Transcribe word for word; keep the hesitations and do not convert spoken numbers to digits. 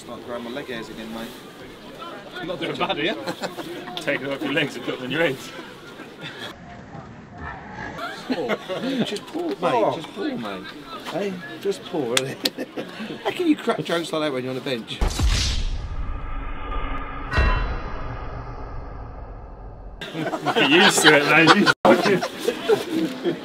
start growing my leg hairs again, mate. I'm not doing bad, are you? Take it off your legs and put them in your ears. Oh, just poor, mate. Oh, just poor, mate. Hey, just poor. How can you crack jokes like that when you're on a bench? Get used to it, mate.